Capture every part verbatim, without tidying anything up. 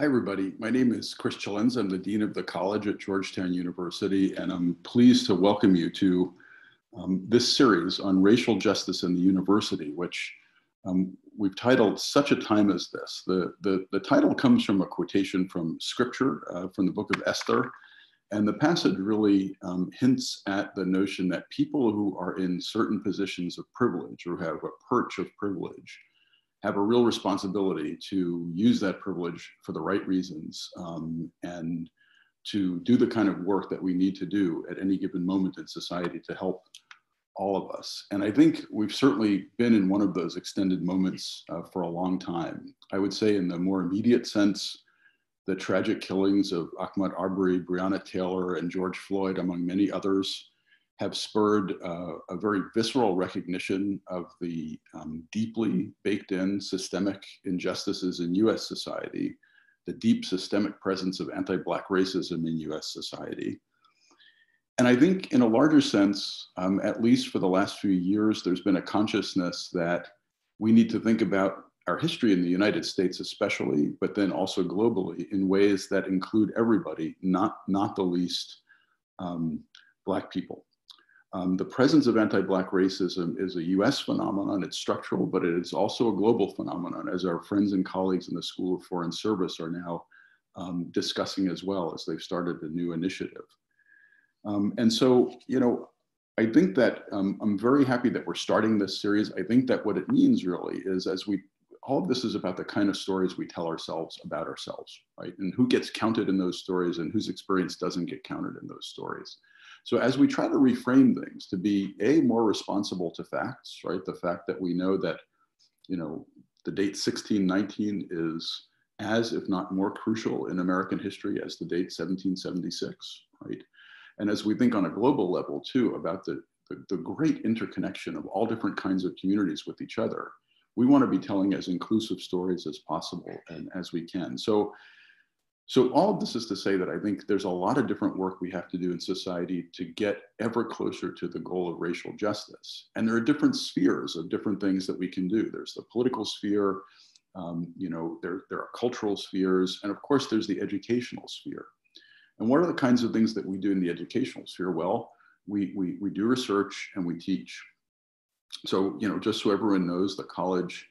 Hi, everybody. My name is Chris Celenza. I'm the Dean of the College at Georgetown University, and I'm pleased to welcome you to um, this series on racial justice in the university, which um, we've titled Such a Time as This. The, the, the title comes from a quotation from scripture, uh, from the book of Esther, and the passage really um, hints at the notion that people who are in certain positions of privilege or have a perch of privilege have a real responsibility to use that privilege for the right reasons um, and to do the kind of work that we need to do at any given moment in society to help all of us. And I think we've certainly been in one of those extended moments uh, for a long time. I would say in the more immediate sense, the tragic killings of Ahmaud Arbery, Breonna Taylor, and George Floyd, among many others, have spurred uh, a very visceral recognition of the um, deeply baked in systemic injustices in U S society, the deep systemic presence of anti-Black racism in U S society. And I think in a larger sense, um, at least for the last few years, there's been a consciousness that we need to think about our history in the United States especially, but then also globally in ways that include everybody, not, not the least um, Black people. Um, the presence of anti-Black racism is a U S phenomenon. It's structural, but it is also a global phenomenon, as our friends and colleagues in the School of Foreign Service are now um, discussing as well, as they've started a new initiative. Um, and so, you know, I think that um, I'm very happy that we're starting this series. I think that what it means really is, as we, all of this is about the kind of stories we tell ourselves about ourselves, right? And who gets counted in those stories and whose experience doesn't get counted in those stories. So as we try to reframe things to be a more responsible to facts, right? The fact that we know that, you know, the date sixteen nineteen is as, if not more crucial in American history as the date seventeen seventy-six, right? And as we think on a global level too, about the, the, the great interconnection of all different kinds of communities with each other, we want to be telling as inclusive stories as possible and as we can. So. So all of this is to say that I think there's a lot of different work we have to do in society to get ever closer to the goal of racial justice. And there are different spheres of different things that we can do. There's the political sphere, um, you know, there, there are cultural spheres, and of course there's the educational sphere. And what are the kinds of things that we do in the educational sphere? Well, we, we, we do research and we teach. So, you know, just so everyone knows, the college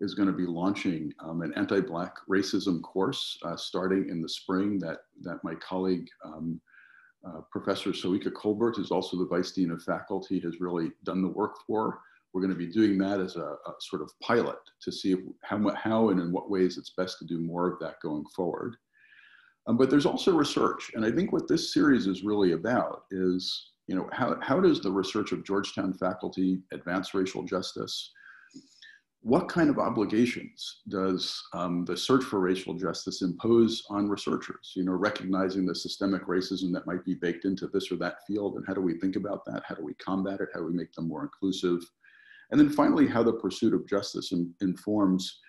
is going to be launching um, an anti-Black racism course uh, starting in the spring that, that my colleague, um, uh, Professor Soyica Colbert, who's also the Vice Dean of Faculty, has really done the work for. We're going to be doing that as a, a sort of pilot to see if, how, how and in what ways it's best to do more of that going forward. Um, but there's also research. And I think what this series is really about is, you know, how, how does the research of Georgetown faculty advance racial justice? What kind of obligations does um, the search for racial justice impose on researchers? You know, recognizing the systemic racism that might be baked into this or that field, and how do we think about that? How do we combat it? How do we make them more inclusive? And then finally, how the pursuit of justice in, informs,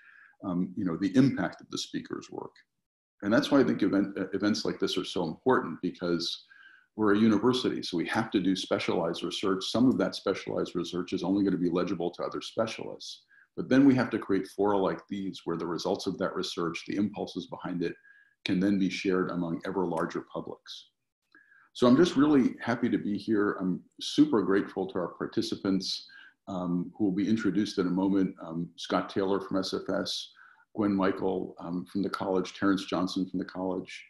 um, you know, the impact of the speaker's work. And that's why I think event, events like this are so important, because we're a university, so we have to do specialized research. Some of that specialized research is only going to be legible to other specialists. But then we have to create fora like these where the results of that research, the impulses behind it, can then be shared among ever larger publics. So I'm just really happy to be here. I'm super grateful to our participants um, who will be introduced in a moment. Um, Scott Taylor from S F S, Gwen Mikell um, from the college, Terrence Johnson from the college.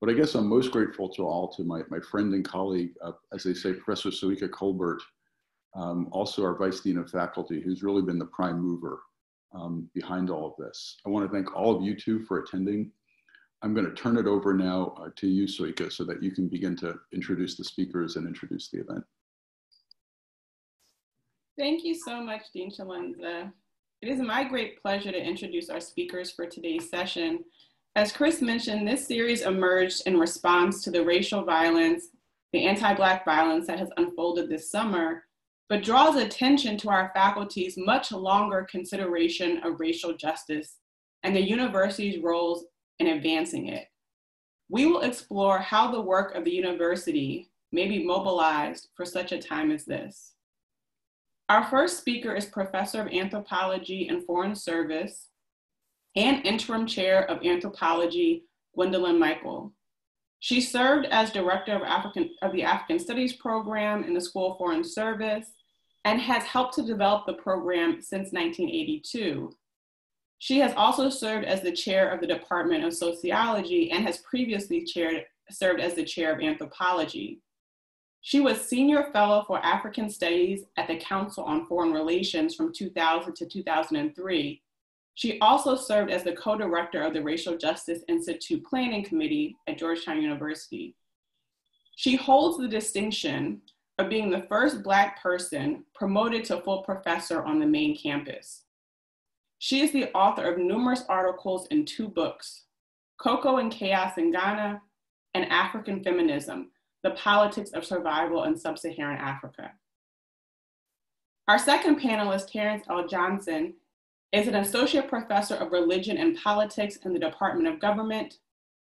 But I guess I'm most grateful to all, to my, my friend and colleague, uh, as they say, Professor Soyica Colbert, Um, also our Vice Dean of Faculty, who's really been the prime mover um, behind all of this. I want to thank all of you two for attending. I'm going to turn it over now uh, to you, Soyica, so that you can begin to introduce the speakers and introduce the event. Thank you so much, Dean Celenza. It is my great pleasure to introduce our speakers for today's session. As Chris mentioned, this series emerged in response to the racial violence, the anti-Black violence that has unfolded this summer, but draws attention to our faculty's much longer consideration of racial justice and the university's roles in advancing it. We will explore how the work of the university may be mobilized for such a time as this. Our first speaker is Professor of Anthropology and Foreign Service, and interim chair of anthropology, Gwendolyn Mikell. She served as director of, African, of the African Studies Program in the School of Foreign Service and has helped to develop the program since nineteen eighty-two. She has also served as the chair of the Department of Sociology and has previously chaired, served as the chair of anthropology. She was senior fellow for African Studies at the Council on Foreign Relations from two thousand to two thousand three. She also served as the co-director of the Racial Justice Institute Planning Committee at Georgetown University. She holds the distinction of being the first Black person promoted to full professor on the main campus. She is the author of numerous articles in two books, Cocoa and Chaos in Ghana and African Feminism, the Politics of Survival in Sub-Saharan Africa. Our second panelist, Terrence L. Johnson, is an associate professor of religion and politics in the Department of Government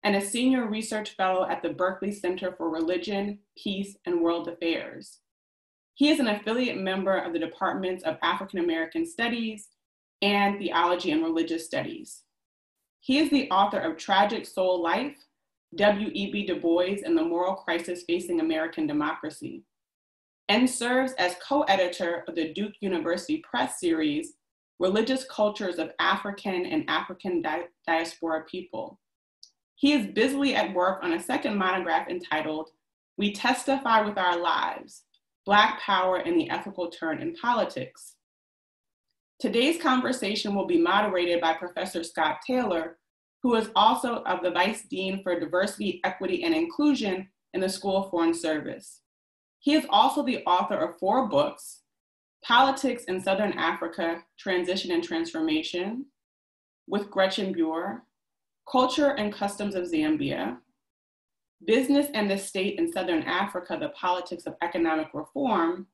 and a senior research fellow at the Berkeley Center for Religion, Peace, and World Affairs. He is an affiliate member of the Departments of African American Studies and Theology and Religious Studies. He is the author of Tragic Soul Life, W E B Du Bois, and the Moral Crisis Facing American Democracy, and serves as co-editor of the Duke University Press series, Religious Cultures of African and African Di- Diaspora People. He is busily at work on a second monograph entitled, We Testify With Our Lives, Black Power and the Ethical Turn in Politics. Today's conversation will be moderated by Professor Scott Taylor, who is also of the Vice Dean for Diversity, Equity, and Inclusion in the School of Foreign Service. He is also the author of four books, Politics in Southern Africa, Transition and Transformation, with Gretchen Buhr, Culture and Customs of Zambia, Business and the State in Southern Africa, the Politics of Economic Reform,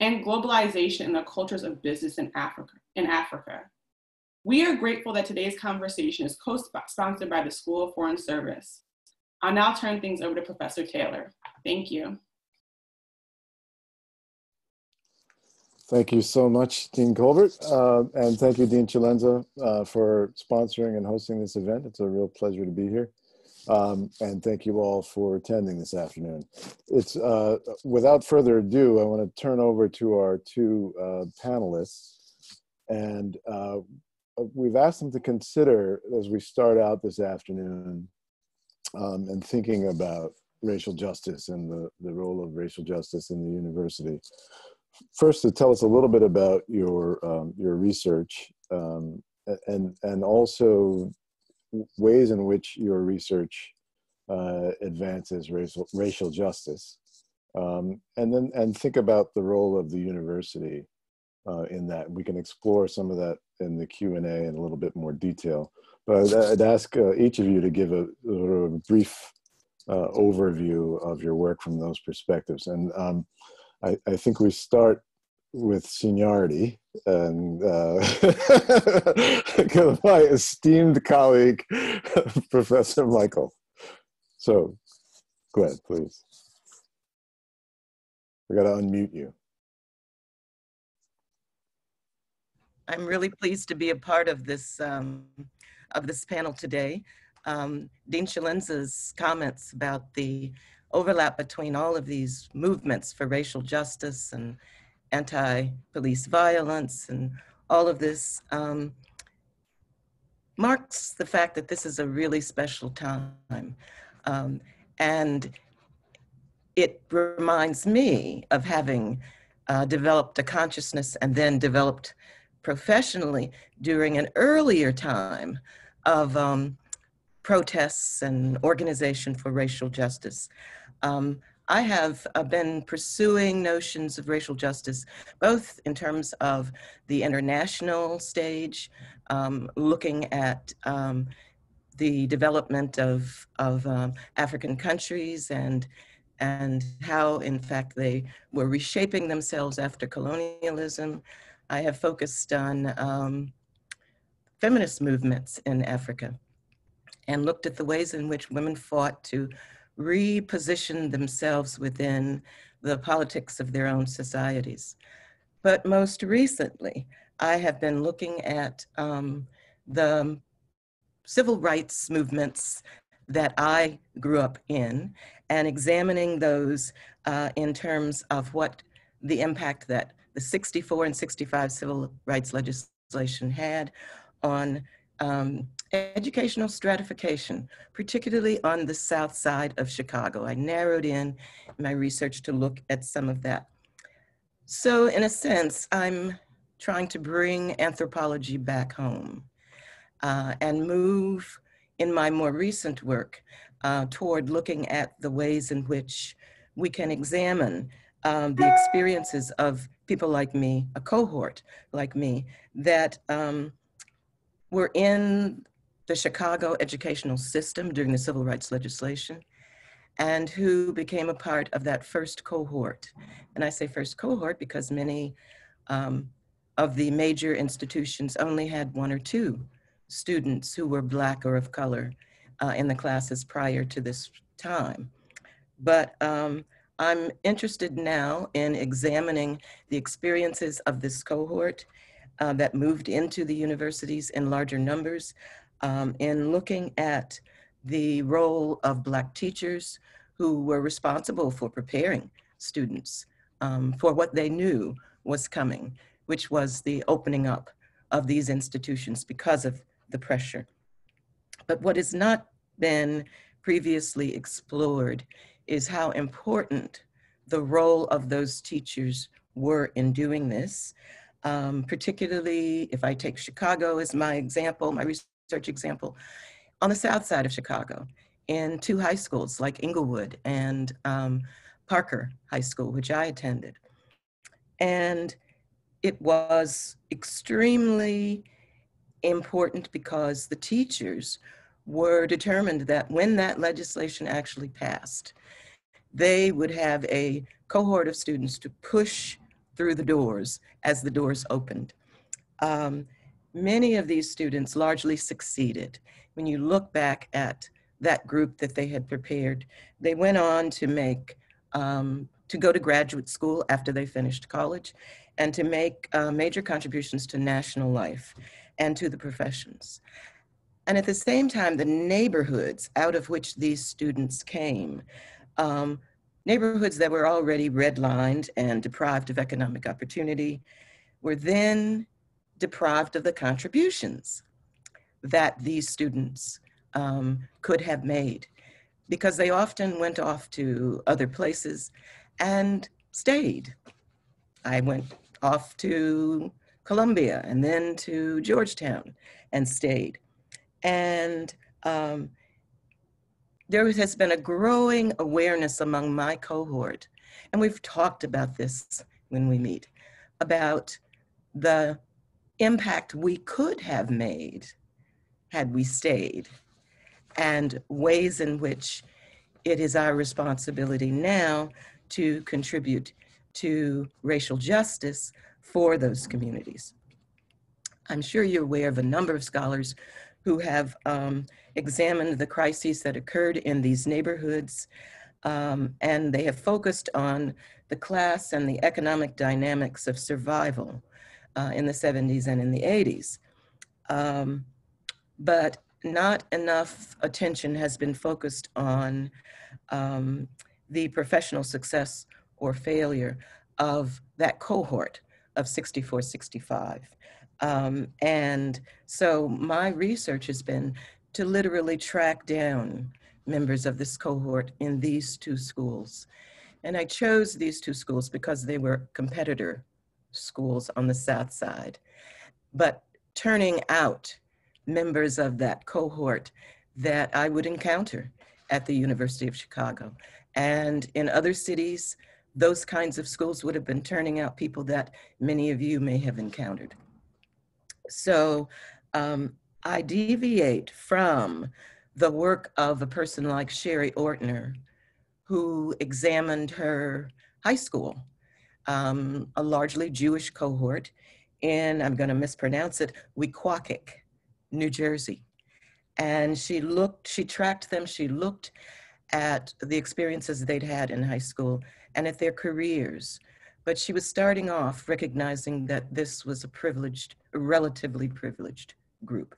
and Globalization and the Cultures of Business in Africa. In Africa. We are grateful that today's conversation is co-sponsored by the School of Foreign Service. I'll now turn things over to Professor Taylor. Thank you. Thank you so much, Dean Colbert, uh, and thank you, Dean Celenza, uh, for sponsoring and hosting this event. It's a real pleasure to be here, um, and thank you all for attending this afternoon. It's uh, without further ado, I want to turn over to our two uh, panelists, and uh, we've asked them to consider, as we start out this afternoon, um, and thinking about racial justice and the, the role of racial justice in the university. First, to tell us a little bit about your um, your research um, and and also ways in which your research uh, advances racial racial justice, um, and then and think about the role of the university uh, in that. We can explore some of that in the Q and A in a little bit more detail. But I'd ask uh, each of you to give a, a brief uh, overview of your work from those perspectives. And Um, I, I think we start with seniority, and uh, my esteemed colleague, Professor Mikell. So, go ahead, please. We got to unmute you. I'm really pleased to be a part of this um, of this panel today. Um, Dean Celenza's comments about the overlap between all of these movements for racial justice and anti-police violence and all of this um, marks the fact that this is a really special time. Um, and it reminds me of having uh, developed a consciousness and then developed professionally during an earlier time of um, protests and organization for racial justice. Um, I have uh, been pursuing notions of racial justice, both in terms of the international stage, um, looking at um, the development of, of um, African countries and, and how, in fact, they were reshaping themselves after colonialism. I have focused on um, feminist movements in Africa and looked at the ways in which women fought to reposition themselves within the politics of their own societies. But most recently, I have been looking at um, the civil rights movements that I grew up in and examining those uh, in terms of what the impact that the sixty-four and sixty-five civil rights legislation had on um, educational stratification, particularly on the south side of Chicago. I narrowed in my research to look at some of that. So in a sense, I'm trying to bring anthropology back home uh, and move in my more recent work uh, toward looking at the ways in which we can examine um, the experiences of people like me, a cohort like me, that um, were in the Chicago educational system during the civil rights legislation and who became a part of that first cohort. And I say first cohort because many um, of the major institutions only had one or two students who were Black or of color uh, in the classes prior to this time. But um, I'm interested now in examining the experiences of this cohort uh, that moved into the universities in larger numbers, um, in looking at the role of Black teachers who were responsible for preparing students um, for what they knew was coming, which was the opening up of these institutions because of the pressure. But what has not been previously explored is how important the role of those teachers were in doing this. Um, particularly if I take Chicago as my example, my research example, on the south side of Chicago, in two high schools like Inglewood and um, Parker High School, which I attended. And it was extremely important because the teachers were determined that when that legislation actually passed, they would have a cohort of students to push through the doors as the doors opened. Um, many of these students largely succeeded. When you look back at that group that they had prepared, they went on to make, um, to go to graduate school after they finished college, and to make uh, major contributions to national life and to the professions. And at the same time, the neighborhoods out of which these students came, um, neighborhoods that were already redlined and deprived of economic opportunity, were then deprived of the contributions that these students um, could have made, because they often went off to other places and stayed. I went off to Columbia and then to Georgetown and stayed. And um, there has been a growing awareness among my cohort, and we've talked about this when we meet, about the impact we could have made had we stayed, and ways in which it is our responsibility now to contribute to racial justice for those communities. I'm sure you're aware of a number of scholars who have um, examined the crises that occurred in these neighborhoods, um, and they have focused on the class and the economic dynamics of survival uh, in the seventies and in the eighties. Um, but not enough attention has been focused on um, the professional success or failure of that cohort of sixty-four sixty-five. Um, and so my research has been to literally track down members of this cohort in these two schools. And I chose these two schools because they were competitor schools on the south side. But turning out members of that cohort that I would encounter at the University of Chicago and in other cities, those kinds of schools would have been turning out people that many of you may have encountered. So um, I deviate from the work of a person like Sherry Ortner, who examined her high school, um, a largely Jewish cohort in, I'm gonna mispronounce it, Wequaquik, New Jersey. And she looked, she tracked them, she looked at the experiences they'd had in high school and at their careers. But she was starting off recognizing that this was a privileged, a relatively privileged group.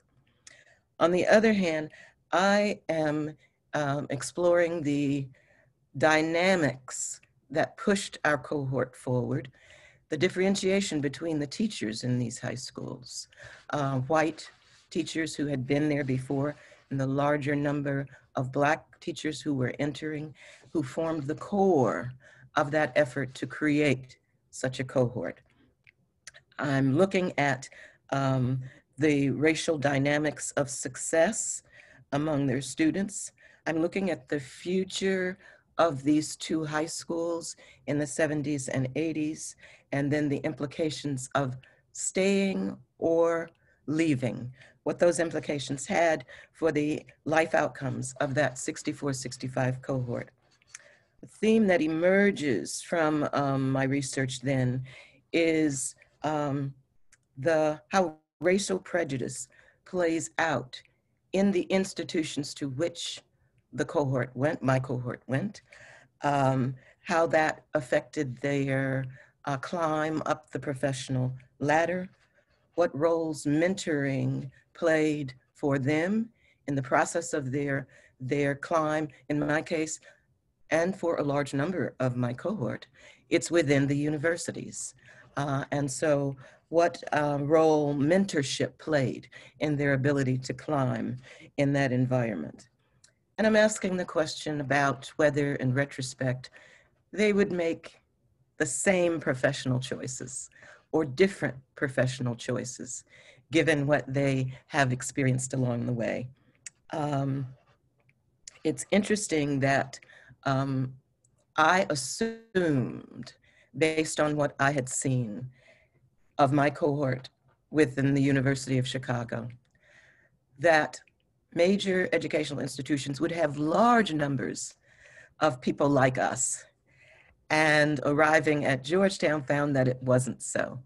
On the other hand, I am um, exploring the dynamics that pushed our cohort forward, the differentiation between the teachers in these high schools, uh, white teachers who had been there before, and the larger number of Black teachers who were entering, who formed the core of that effort to create such a cohort. I'm looking at um, the racial dynamics of success among their students. I'm looking at the future of these two high schools in the seventies and eighties, and then the implications of staying or leaving, what those implications had for the life outcomes of that sixty-four sixty-five cohort. The theme that emerges from um, my research then is um, the, how racial prejudice plays out in the institutions to which the cohort went, my cohort went, um, how that affected their uh, climb up the professional ladder, what roles mentoring played for them in the process of their, their climb, in my case, and for a large number of my cohort, it's within the universities. Uh, and so what uh, role mentorship played in their ability to climb in that environment. And I'm asking the question about whether, in retrospect, they would make the same professional choices or different professional choices, given what they have experienced along the way. Um, it's interesting that um, I assumed, based on what I had seen of my cohort within the University of Chicago, that major educational institutions would have large numbers of people like us. And arriving at Georgetown found that it wasn't so.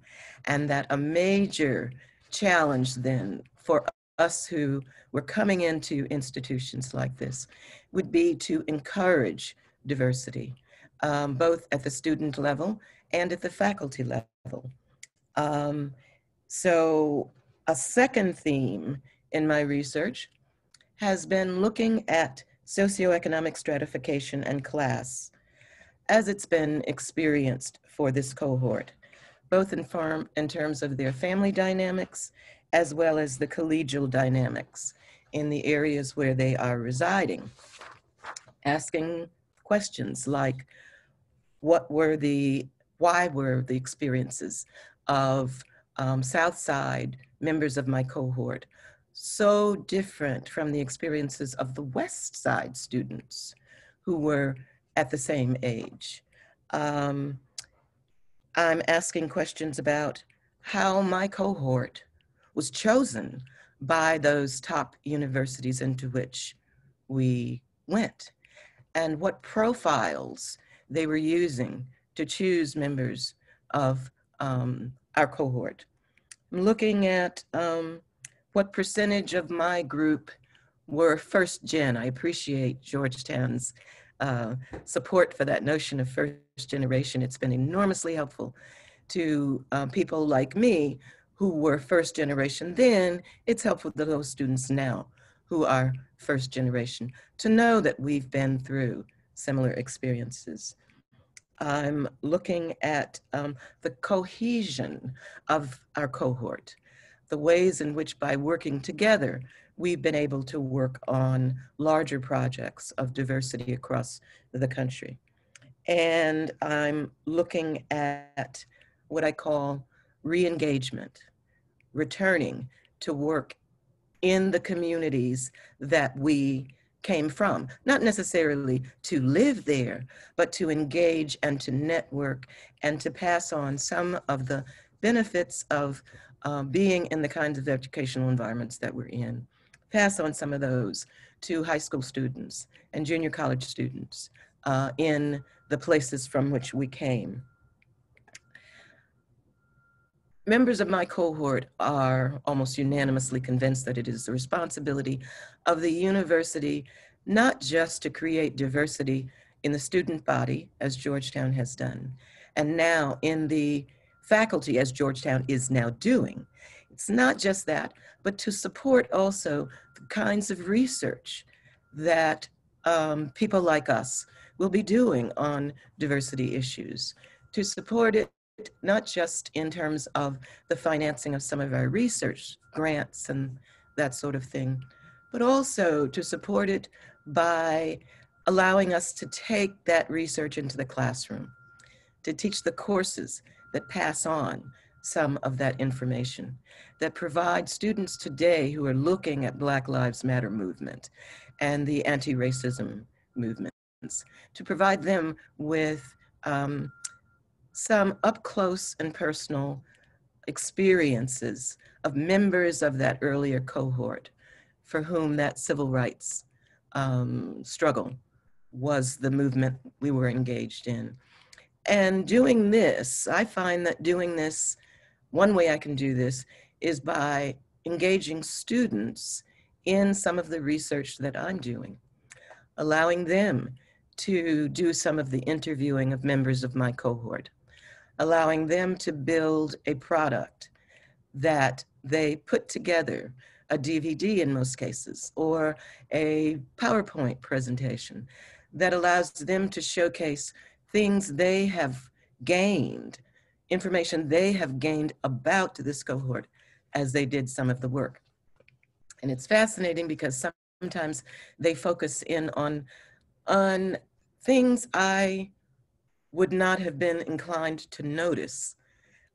And that a major challenge then for us who were coming into institutions like this would be to encourage diversity, um, both at the student level and at the faculty level. Um, so a second theme in my research has been looking at socioeconomic stratification and class as it's been experienced for this cohort, both in, farm, in terms of their family dynamics as well as the collegial dynamics in the areas where they are residing. Asking questions like, what were the, why were the experiences of um, Southside members of my cohort so different from the experiences of the West Side students who were at the same age. Um, I'm asking questions about how my cohort was chosen by those top universities into which we went, and what profiles they were using to choose members of um, our cohort. I'm looking at um, what percentage of my group were first gen? I appreciate Georgetown's uh, support for that notion of first generation. It's been enormously helpful to uh, people like me who were first generation then. It's helpful to those students now who are first generation to know that we've been through similar experiences. I'm looking at um, the cohesion of our cohort, the ways in which by working together, we've been able to work on larger projects of diversity across the country. And I'm looking at what I call re-engagement, returning to work in the communities that we came from, not necessarily to live there, but to engage and to network and to pass on some of the benefits of Uh, being in the kinds of educational environments that we're in. Pass on some of those to high school students and junior college students uh, in the places from which we came. Members of my cohort are almost unanimously convinced that it is the responsibility of the university not just to create diversity in the student body, as Georgetown has done, and now in the faculty, as Georgetown is now doing, It's not just that, but to support also the kinds of research that um, people like us will be doing on diversity issues, to support it not just in terms of the financing of some of our research grants and that sort of thing, but also to support it by allowing us to take that research into the classroom, to teach the courses that pass on some of that information, that provide students today who are looking at Black Lives Matter movement and the anti-racism movements, to provide them with um, some up-close and personal experiences of members of that earlier cohort for whom that civil rights um, struggle was the movement we were engaged in. And doing this, I find that doing this, one way I can do this is by engaging students in some of the research that I'm doing, allowing them to do some of the interviewing of members of my cohort, allowing them to build a product that they put together, a D V D in most cases, or a PowerPoint presentation that allows them to showcase things they have gained, information they have gained about this cohort as they did some of the work. And it's fascinating because sometimes they focus in on, on things I would not have been inclined to notice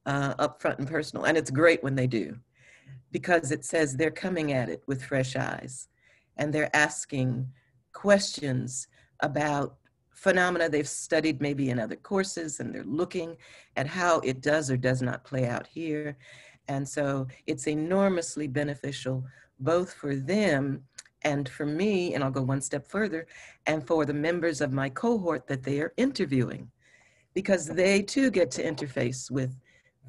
uh, upfront and personal. And it's great when they do, because it says they're coming at it with fresh eyes and they're asking questions about phenomena they've studied maybe in other courses, and they're looking at how it does or does not play out here. And so it's enormously beneficial both for them and for me, and I'll go one step further, and for the members of my cohort that they are interviewing, because they too get to interface with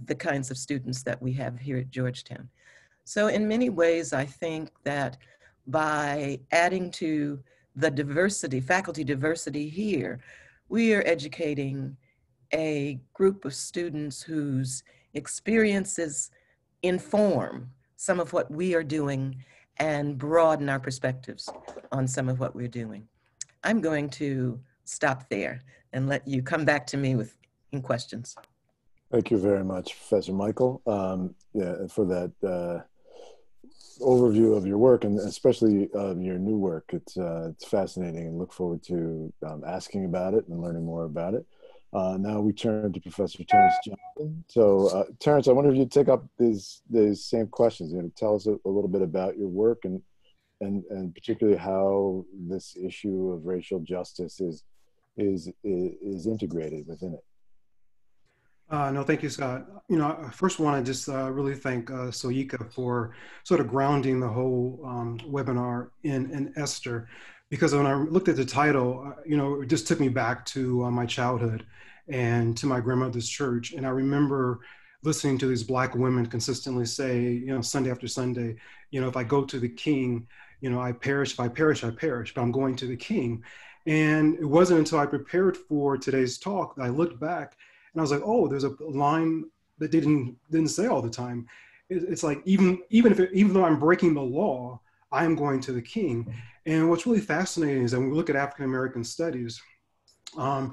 the kinds of students that we have here at Georgetown. So in many ways, I think that by adding to the diversity, faculty diversity here, we are educating a group of students whose experiences inform some of what we are doing and broaden our perspectives on some of what we're doing. I'm going to stop there and let you come back to me with in questions. Thank you very much, Professor Mikell, um, yeah, for that uh, overview of your work, and especially uh, your new work. It's, uh, it's fascinating, and look forward to um, asking about it and learning more about it. Uh, now we turn to Professor Terrence Johnson. So uh, Terrence, I wonder if you'd take up these, these same questions. You know, tell us a, a little bit about your work, and, and, and particularly how this issue of racial justice is, is, is, is integrated within it. Uh, no, thank you, Scott. You know, I first want to just uh, really thank uh, Soyica for sort of grounding the whole um, webinar in, in Esther, because when I looked at the title, uh, you know, it just took me back to uh, my childhood and to my grandmother's church. And I remember listening to these Black women consistently say, you know, Sunday after Sunday, you know, if I go to the King, you know, I perish, if I perish, I perish, but I'm going to the King. And it wasn't until I prepared for today's talk that I looked back and I was like, oh, there's a line that they didn't, didn't say all the time. It, it's like, even, even, if it, even though I'm breaking the law, I'm going to the King. And what's really fascinating is that when we look at African American studies, um,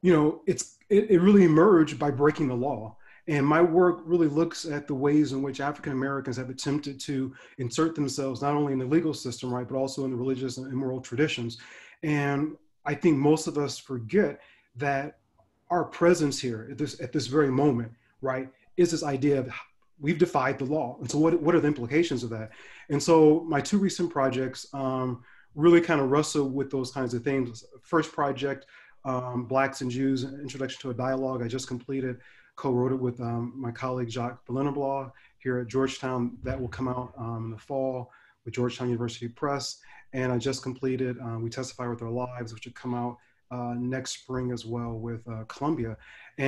you know, it's, it, it really emerged by breaking the law. And my work really looks at the ways in which African Americans have attempted to insert themselves, not only in the legal system, right, but also in the religious and moral traditions. And I think most of us forget that our presence here at this, at this very moment, right, is this idea of we've defied the law. And so what, what are the implications of that? And so my two recent projects um, really kind of wrestle with those kinds of things. First project, um, Blacks and Jews, an Introduction to a Dialogue, I just completed, co-wrote it with um, my colleague, Jacques Beleneblaw here at Georgetown. That will come out um, in the fall with Georgetown University Press. And I just completed uh, We Testify With Our Lives, which will come out Uh, next spring as well with uh, Columbia.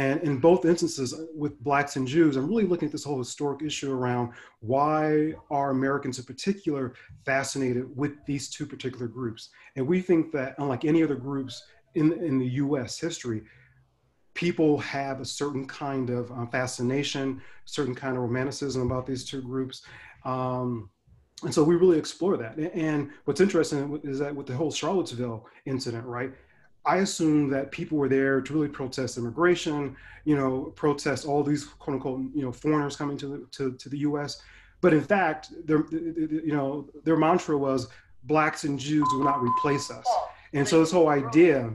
And in both instances with Blacks and Jews, I'm really looking at this whole historic issue around why are Americans in particular fascinated with these two particular groups. And we think that unlike any other groups in, in the U S history, people have a certain kind of uh, fascination, certain kind of romanticism about these two groups. Um, and so we really explore that. And what's interesting is that with the whole Charlottesville incident, right? I assume that people were there to really protest immigration, you know, protest all these quote unquote, you know, foreigners coming to the, to, to the U S. But in fact, their, you know, their mantra was blacks and Jews will not replace us. And so this whole idea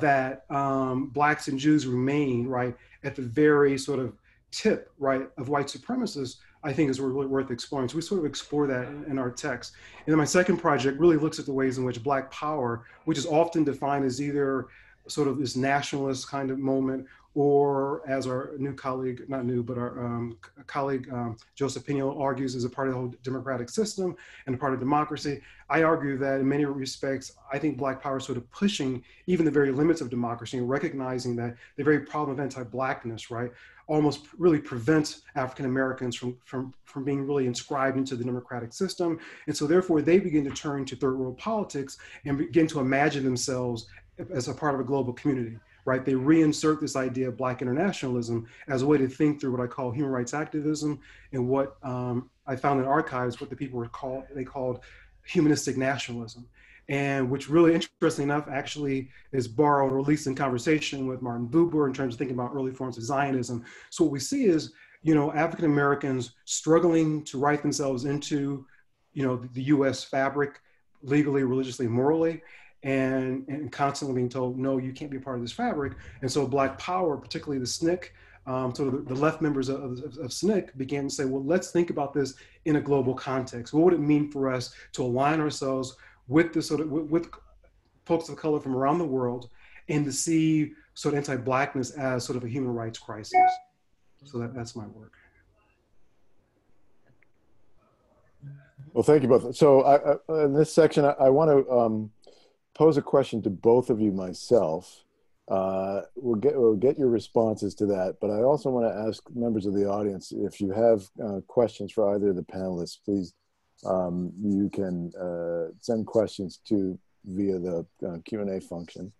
that um, blacks and Jews remain, right, at the very sort of tip, right, of white supremacists, I think is really worth exploring. So we sort of explore that in, in our text. And then my second project really looks at the ways in which Black Power, which is often defined as either sort of this nationalist kind of moment, or as our new colleague, not new, but our um, colleague, um, Joseph Pignol argues, is a part of the whole democratic system and a part of democracy. I argue that in many respects, I think Black Power is sort of pushing even the very limits of democracy and recognizing that the very problem of anti-Blackness, right, almost really prevents African Americans from, from, from being really inscribed into the democratic system. And so therefore they begin to turn to third world politics and begin to imagine themselves as a part of a global community. Right, they reinsert this idea of Black internationalism as a way to think through what I call human rights activism and what um, I found in archives, what the people were called, they called humanistic nationalism. And which really, interestingly enough, actually is borrowed or at least in conversation with Martin Buber in terms of thinking about early forms of Zionism. So what we see is, you know, African Americans struggling to write themselves into, you know, the U S fabric, legally, religiously, morally. And, and constantly being told, no, you can't be a part of this fabric. And so Black Power, particularly the S N C C, um, sort of the, the left members of, of, of S N C C began to say, well, let's think about this in a global context. What would it mean for us to align ourselves with the sort of, with, with folks of color from around the world and to see sort of anti-Blackness as sort of a human rights crisis? So that, that's my work. Well, thank you both. So I, I, in this section, I, I want to, um, pose a question to both of you myself. Uh, we'll, get, we'll get your responses to that, but I also want to ask members of the audience, if you have uh, questions for either of the panelists, please, um, you can uh, send questions to via the uh, Q and A function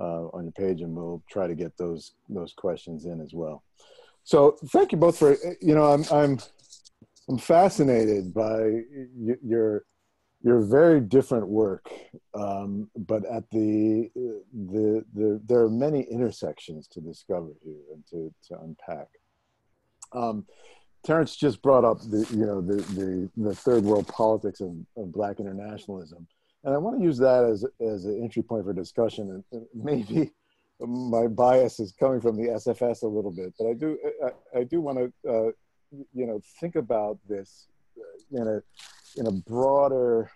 uh, on your page, and we'll try to get those those questions in as well. So thank you both for, you know, I'm, I'm, I'm fascinated by your, your very different work, um, but at the, the the there are many intersections to discover here and to, to unpack. Um, Terrence just brought up the you know the the, the third world politics of, of Black internationalism, and I want to use that as as an entry point for discussion. And maybe my bias is coming from the S F S a little bit, but I do I, I do want to uh, you know think about this in a in a broader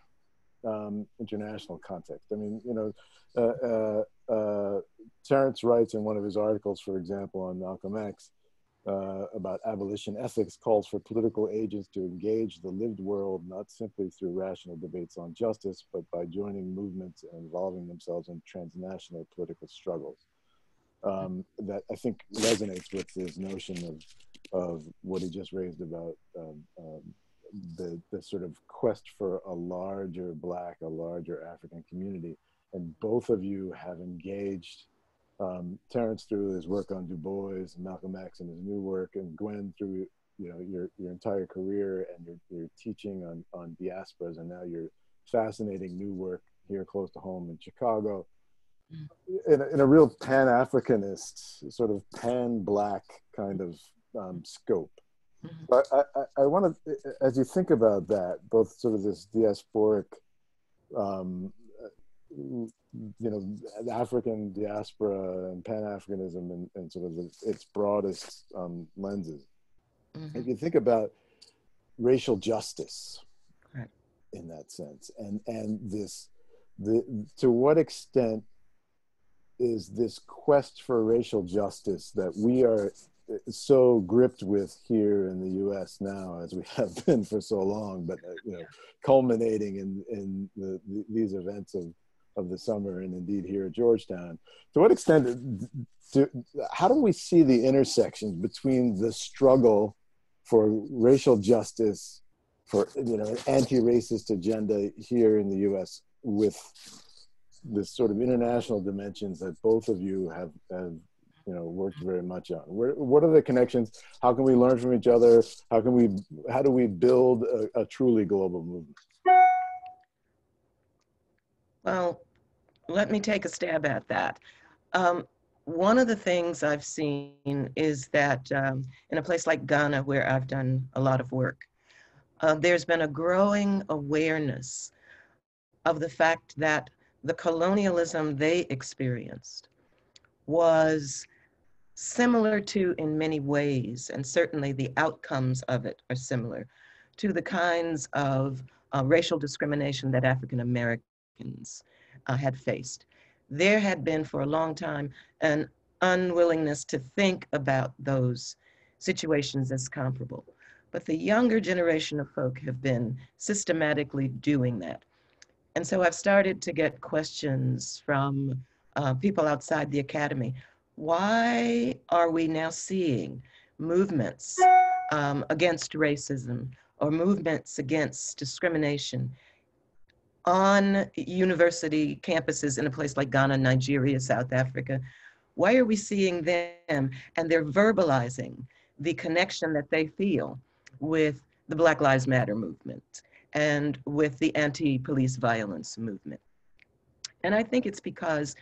um, international context. I mean, you know, uh, uh, uh, Terrence writes in one of his articles, for example, on Malcolm X, uh, about abolition ethics calls for political agents to engage the lived world, not simply through rational debates on justice, but by joining movements and involving themselves in transnational political struggles. Um, that I think resonates with this notion of, of what he just raised about um, um, The, the sort of quest for a larger Black, a larger African community. And both of you have engaged, um, Terrence through his work on Du Bois, and Malcolm X and his new work, and Gwen through you know, your, your entire career and your, your teaching on, on diasporas, and now your fascinating new work here close to home in Chicago. In a, in a real pan-Africanist, sort of pan-Black kind of um, scope. But I, I, I want to, as you think about that, both sort of this diasporic, um, you know, African diaspora and Pan-Africanism and, and sort of the, its broadest um, lenses. Mm-hmm. If you think about racial justice, right, in that sense, and, and this, the, to what extent is this quest for racial justice that we are so gripped with here in the U S now, as we have been for so long, but uh, you know, culminating in, in the, the, these events of, of the summer and indeed here at Georgetown. To what extent, do, how do we see the intersections between the struggle for racial justice, for you know, an anti-racist agenda here in the U S with the sort of international dimensions that both of you have, have you know, worked very much on. Where, what are the connections? How can we learn from each other? How can we, how do we build a, a truly global movement? Well, let me take a stab at that. Um, one of the things I've seen is that um, in a place like Ghana, where I've done a lot of work, uh, there's been a growing awareness of the fact that the colonialism they experienced was similar to, in many ways, and certainly the outcomes of it are similar to, the kinds of uh, racial discrimination that African Americans uh, had faced. There had been for a long time an unwillingness to think about those situations as comparable. But the younger generation of folk have been systematically doing that. And so I've started to get questions from uh, people outside the academy. Why are we now seeing movements um, against racism or movements against discrimination on university campuses in a place like Ghana, Nigeria, South Africa? Why are we seeing them, and they're verbalizing the connection that they feel with the Black Lives Matter movement and with the anti-police violence movement? And I think it's because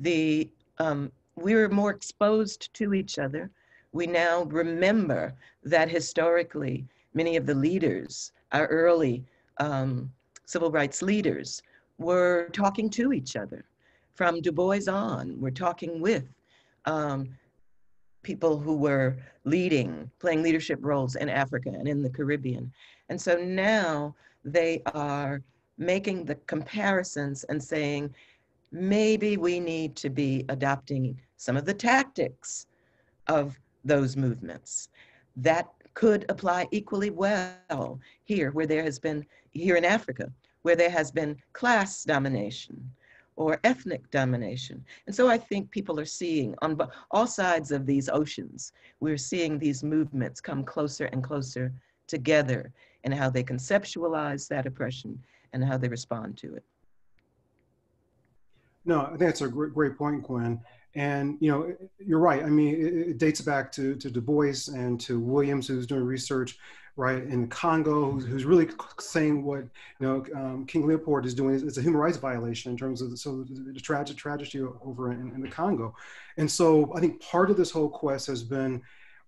the um, we were more exposed to each other. We now remember that historically, many of the leaders, our early um, civil rights leaders, were talking to each other. From Du Bois on, we're talking with um, people who were leading, playing leadership roles in Africa and in the Caribbean. And so now they are making the comparisons and saying, maybe we need to be adopting some of the tactics of those movements. That could apply equally well here, where there has been, here in Africa, where there has been class domination or ethnic domination. And so I think people are seeing, on all sides of these oceans, we're seeing these movements come closer and closer together, and how they conceptualize that oppression and how they respond to it. No, I think that's a great, great point, Gwen. And, you know, you're right. I mean, it, it dates back to, to Du Bois and to Williams, who's doing research, right, in Congo, who's, who's really saying what, you know, um, King Leopold is doing is, is a human rights violation in terms of the, so the, the tragic tragedy over in, in the Congo. And so I think part of this whole quest has been,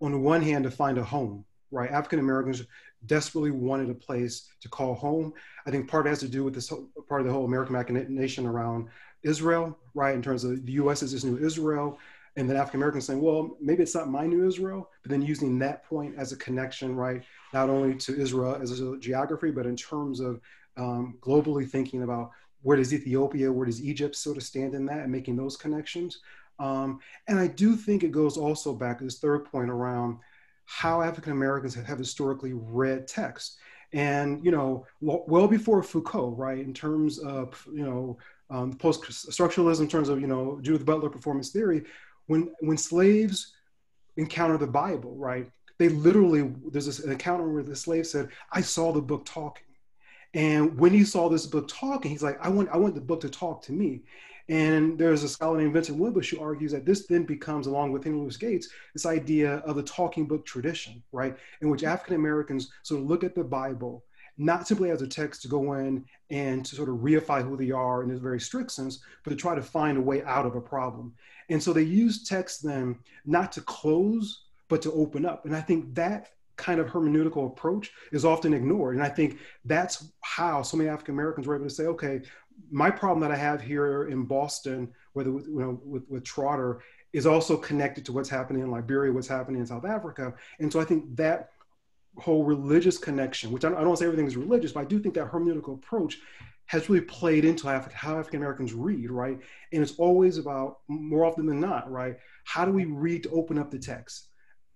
on the one hand, to find a home, right? African Americans desperately wanted a place to call home. I think part of it has to do with this whole, part of the whole American machination around Israel, right? In terms of the U S is this new Israel, and then African Americans saying, well, maybe it's not my new Israel, but then using that point as a connection, right? Not only to Israel as a geography, but in terms of um, globally thinking about where does Ethiopia, where does Egypt sort of stand in that, and making those connections. Um, and I do think it goes also back to this third point around how African Americans have historically read text. And, you know, well before Foucault, right, in terms of, you know, um, post-structuralism, in terms of, you know, Judith Butler performance theory, when, when slaves encounter the Bible, right, they literally, there's this encounter where the slave said, I saw the book talking. And when he saw this book talking, he's like, I want, I want the book to talk to me. And there's a scholar named Vincent Wimbush who argues that this then becomes, along with Henry Louis Gates, this idea of the talking book tradition, right? In which African Americans sort of look at the Bible, not simply as a text to go in and to sort of reify who they are in this very strict sense, but to try to find a way out of a problem. And so they use text then not to close, but to open up. And I think that kind of hermeneutical approach is often ignored. And I think that's how so many African Americans were able to say, okay, my problem that I have here in Boston, whether with, you know, with, with Trotter, is also connected to what's happening in Liberia, what's happening in South Africa. And so I think that whole religious connection, which I don't, I don't say everything is religious, but I do think that hermeneutical approach has really played into Af- how African Americans read, right? And it's always about, more often than not, right, how do we read to open up the text?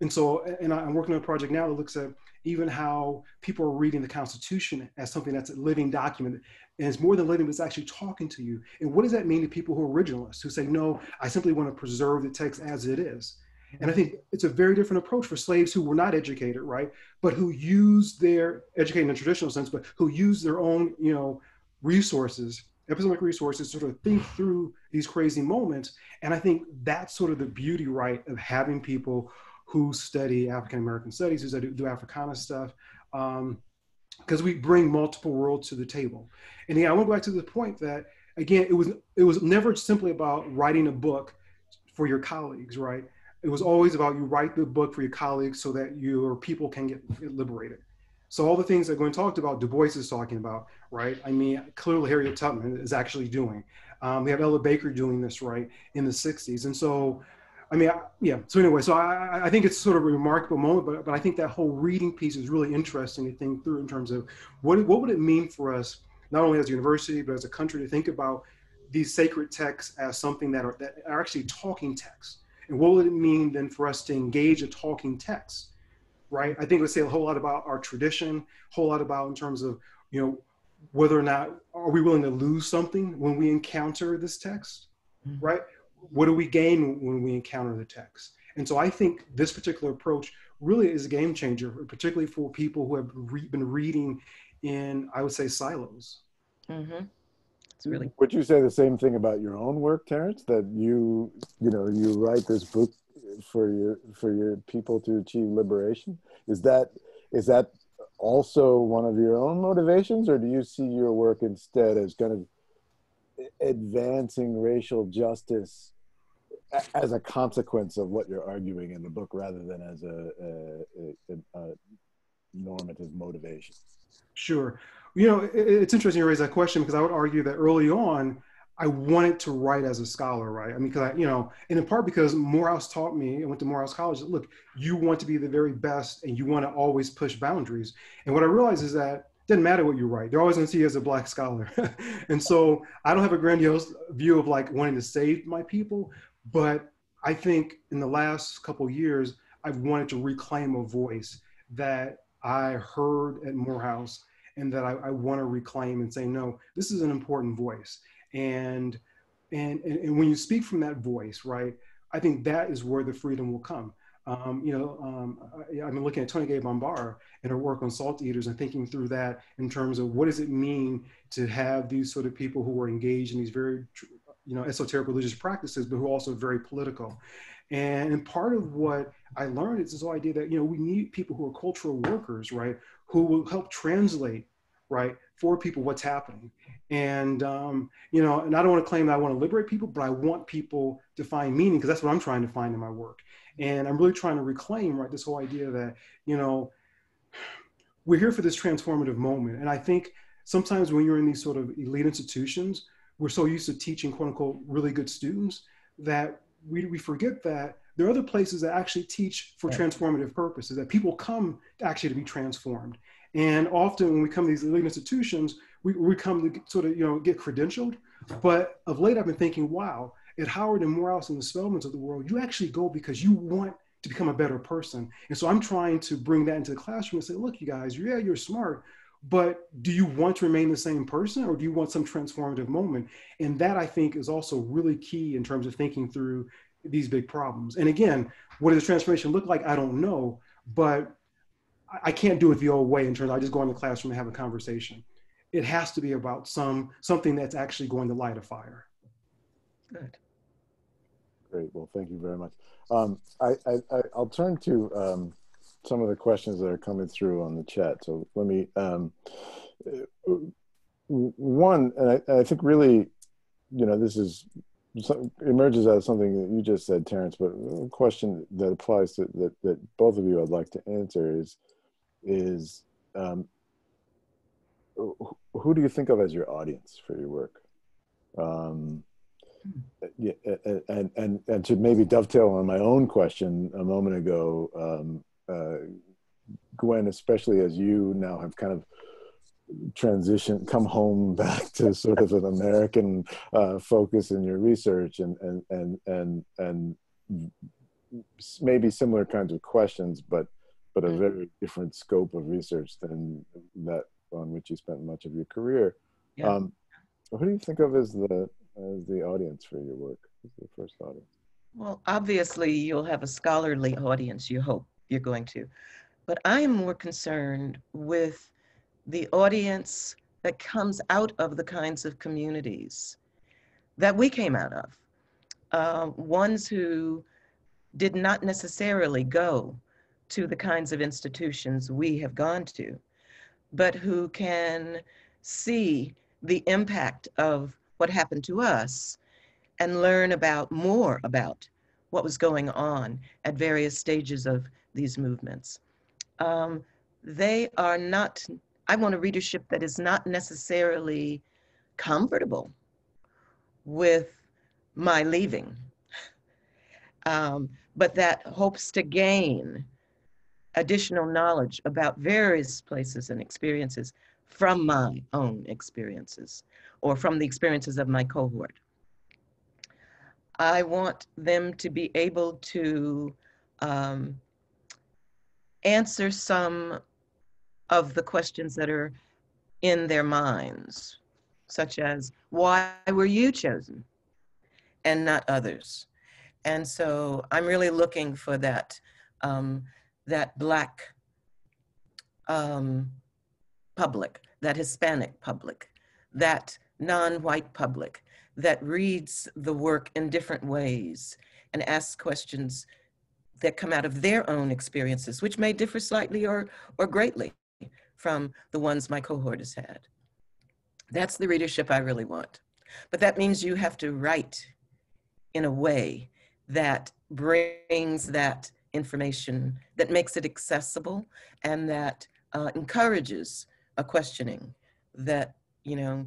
And so, and I'm working on a project now that looks at even how people are reading the Constitution as something that's a living document. And it's more than living, but it's actually talking to you. And what does that mean to people who are originalists, who say, no, I simply want to preserve the text as it is? And I think it's a very different approach for slaves who were not educated, right? But who use their, educated in a traditional sense, but who use their own, you know, resources episodic resources to sort of think through these crazy moments. And I think that's sort of the beauty, right, of having people who study African American studies, who do, do Africana stuff, because um, we bring multiple worlds to the table. And yeah, I want to go back to the point that, again, it was, it was never simply about writing a book for your colleagues, right? It was always about you write the book for your colleagues so that your people can get liberated. So all the things that Gwen talked about, Du Bois is talking about, right? I mean, clearly Harriet Tubman is actually doing. Um, we have Ella Baker doing this, right, in the sixties. And so, I mean, I, yeah, so anyway, so I, I think it's sort of a remarkable moment, but, but I think that whole reading piece is really interesting to think through in terms of what, what would it mean for us, not only as a university, but as a country, to think about these sacred texts as something that are, that are actually talking texts. And what would it mean then for us to engage a talking text? Right, I think it would say a whole lot about our tradition, a whole lot about in terms of, you know, whether or not, are we willing to lose something when we encounter this text, mm-hmm. right? What do we gain when we encounter the text? And so I think this particular approach really is a game changer, particularly for people who have re- been reading in, I would say, silos. Mm-hmm. It's really. Would you say the same thing about your own work, Terrence? That you, you know, you write this book for your for your people to achieve liberation? Is that is that also one of your own motivations, or do you see your work instead as kind of advancing racial justice as a consequence of what you're arguing in the book, rather than as a, a, a, a normative motivation? Sure. You know, it, it's interesting you raise that question, because I would argue that early on I wanted to write as a scholar, right? I mean, because I, you know, and in part because Morehouse taught me, I went to Morehouse College, that, look, you want to be the very best and you want to always push boundaries. And what I realized is that it doesn't matter what you write. They're always going to see you as a Black scholar. And so I don't have a grandiose view of like wanting to save my people, but I think in the last couple of years, I've wanted to reclaim a voice that I heard at Morehouse and that I, I want to reclaim and say, no, this is an important voice. And, and, and when you speak from that voice, right, I think that is where the freedom will come. Um, you know, um, I, I've been looking at Toni Cade Bambara and her work on salt eaters and thinking through that in terms of what does it mean to have these sort of people who are engaged in these very, you know, esoteric religious practices, but who are also very political. And, and part of what I learned is this whole idea that, you know, we need people who are cultural workers, right, who will help translate, right, for people what's happening. And, um, you know, and I don't want to claim that I want to liberate people, but I want people to find meaning, because that's what I'm trying to find in my work. And I'm really trying to reclaim, right, this whole idea that, you know, we're here for this transformative moment. And I think sometimes when you're in these sort of elite institutions, we're so used to teaching, quote unquote, really good students that we, we forget that there are other places that actually teach for transformative purposes, that people come actually to be transformed. And often when we come to these elite institutions, we, we come to sort of, you know, get credentialed. But of late, I've been thinking, wow, at Howard and Morehouse and the Spelmans of the world, you actually go because you want to become a better person. And so I'm trying to bring that into the classroom and say, look, you guys, yeah, you're smart, but do you want to remain the same person, or do you want some transformative moment? And that, I think, is also really key in terms of thinking through these big problems. And again, what does transformation look like? I don't know, but I can't do it the old way in terms of I just go in the classroom and have a conversation. It has to be about some something that's actually going to light a fire. Good. Great. Well, thank you very much. Um, I, I, I'll turn to um, some of the questions that are coming through on the chat. So let me, um, one, and I, I think really, you know, this is, emerges out of something that you just said, Terrence, but a question that applies to, that, that both of you I'd like to answer is, is um, who do you think of as your audience for your work? Um, yeah, and, and, and to maybe dovetail on my own question a moment ago, um, uh, Gwen, especially as you now have kind of transitioned, come home back to sort of an American uh, focus in your research, and, and, and, and, and maybe similar kinds of questions, but but a very different scope of research than that on which you spent much of your career. Yeah. Um, who do you think of as the, as the audience for your work, as the first audience? Well, obviously you'll have a scholarly audience, you hope you're going to. But I am more concerned with the audience that comes out of the kinds of communities that we came out of, uh, ones who did not necessarily go to the kinds of institutions we have gone to, but who can see the impact of what happened to us and learn about more about what was going on at various stages of these movements. Um, they are not, I want a readership that is not necessarily comfortable with my leaving, um, but that hopes to gain additional knowledge about various places and experiences from my own experiences or from the experiences of my cohort. I want them to be able to um, answer some of the questions that are in their minds, such as, why were you chosen and not others? And so I'm really looking for that, um, that Black um, public, that Hispanic public, that non-white public that reads the work in different ways and asks questions that come out of their own experiences, which may differ slightly or, or greatly from the ones my cohort has had. That's the readership I really want. But that means you have to write in a way that brings that information, that makes it accessible, and that uh, encourages a questioning that, you know,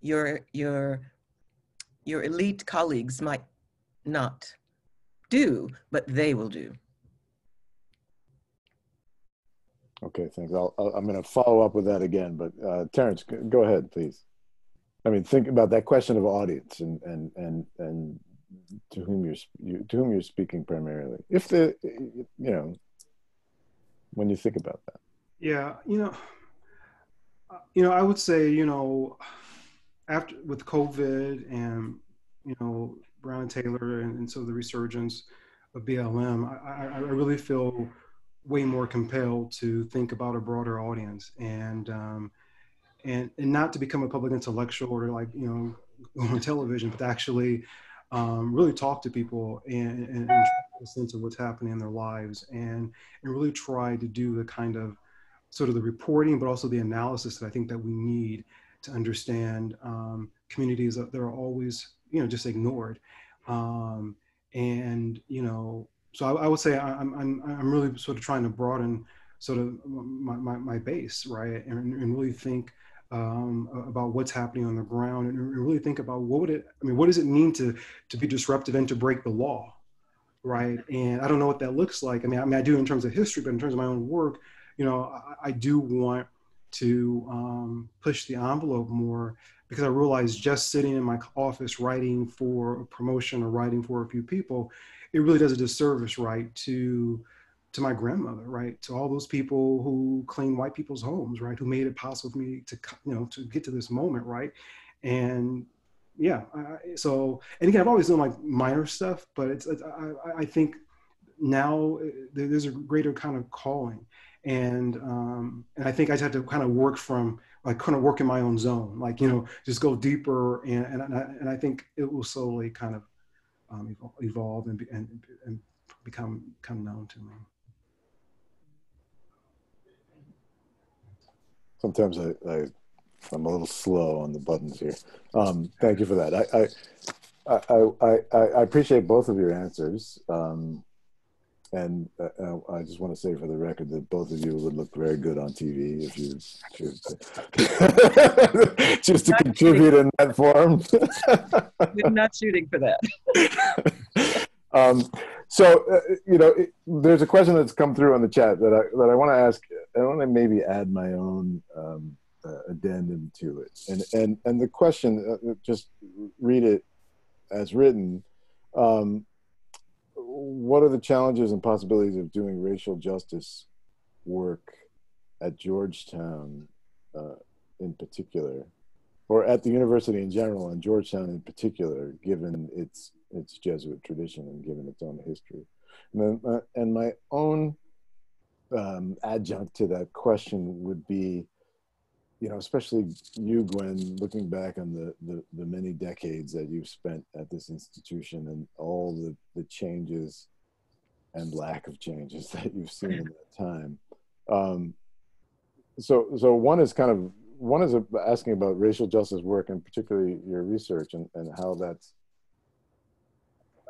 your, your, your elite colleagues might not do, but they will do. Okay, thanks. I'll, I'm going to follow up with that again, but uh, Terrence, go ahead, please. I mean, think about that question of audience and and and and to whom you're you, to whom you're speaking primarily. If the you know, when you think about that. Yeah, you know, you know, I would say, you know, after with COVID and you know Breonna Taylor and, and so the resurgence of B L M, I, I, I really feel way more compelled to think about a broader audience and um, and and not to become a public intellectual or like you know go on television, but to actually um, really talk to people and, and, and try to get a sense of what's happening in their lives and and really try to do the kind of sort of the reporting, but also the analysis that I think that we need to understand um, communities that are always you know just ignored, um, and you know. So I, I would say I'm, I'm, I'm really sort of trying to broaden sort of my, my, my base, right? And, and really think um, about what's happening on the ground and really think about what would it, I mean, what does it mean to, to be disruptive and to break the law, right? And I don't know what that looks like. I mean, I, mean, I do in terms of history, but in terms of my own work, you know, I, I do want to um, push the envelope more because I realized just sitting in my office writing for a promotion or writing for a few people, it really does a disservice, right, to, to my grandmother, right, to all those people who clean white people's homes, right, who made it possible for me to, you know, to get to this moment, right, and yeah, I, so, and again, I've always done like minor stuff, but it's, it's I, I think now there's a greater kind of calling, and um, and I think I just have to kind of work from, like, kind of work in my own zone, like, you know, just go deeper, and and, and, I, and I think it will slowly kind of Um, evolve and, be, and, and become, become known to me. Sometimes I, I, I'm a little slow on the buttons here. Um, thank you for that. I, I, I, I, I appreciate both of your answers. Um, and uh, I just want to say for the record that both of you would look very good on T V if you choose to, choose to contribute in that form. We're not shooting for that. um, so, uh, you know, it, there's a question that's come through on the chat that I, that I want to ask. I want to maybe add my own um, uh, addendum to it. And, and, and the question, uh, just read it as written, um, what are the challenges and possibilities of doing racial justice work at Georgetown uh, in particular, or at the university in general and Georgetown in particular, given its its Jesuit tradition and given its own history? And, then, uh, and my own um, adjunct to that question would be, you know, especially you, Gwen, looking back on the, the, the many decades that you've spent at this institution and all the, the changes and lack of changes that you've seen in that time. Um, so, so one is kind of, one is asking about racial justice work and particularly your research and, and how that's,